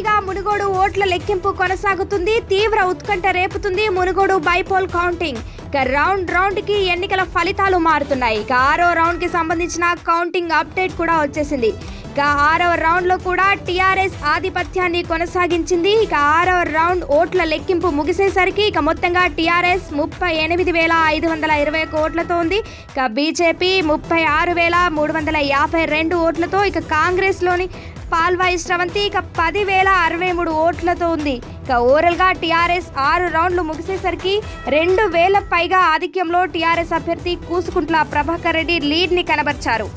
పూర్తిగా మునుగోడు ఓట్ల లెక్కింపు కొనసాగుతుంది. తీవ్ర ఉత్కంఠ రేపుతుంది Munugode bypoll counting. Round round కి ఎన్నికల ఫలితాలు మారుతున్నాయి. ఆరో రౌండ్ కి సంబంధించిన కౌంటింగ్ అప్డేట్ కూడా వచ్చేసింది. ఆరవ రౌండ్ లో కూడా టీఆర్ఎస్ ఆధిపత్యాన్ని కొనసాగించింది. ఆరవ రౌండ్ ఓట్ల లెక్కింపు ముగిసేసరికి మొత్తంగా టీఆర్ఎస్ 38,521 ఓట్లతో ఉంది. బీజేపీ 36,352 ఓట్లతో, కాంగ్రెస్ లోని పాల్వాయి శ్రవంతి 10,063 ఓట్లతో ఉంది. ఓవరాల్ గా టీఆర్ఎస్ 6 రౌండ్లు ముగిసేసరికి 2,000 పైగా ఆధిక్యంలో టీఆర్ఎస్ అభ్యర్థి కూసుకుంట్ల ప్రభాకర్ రెడ్డి లీడ్ ని కనబర్చారు.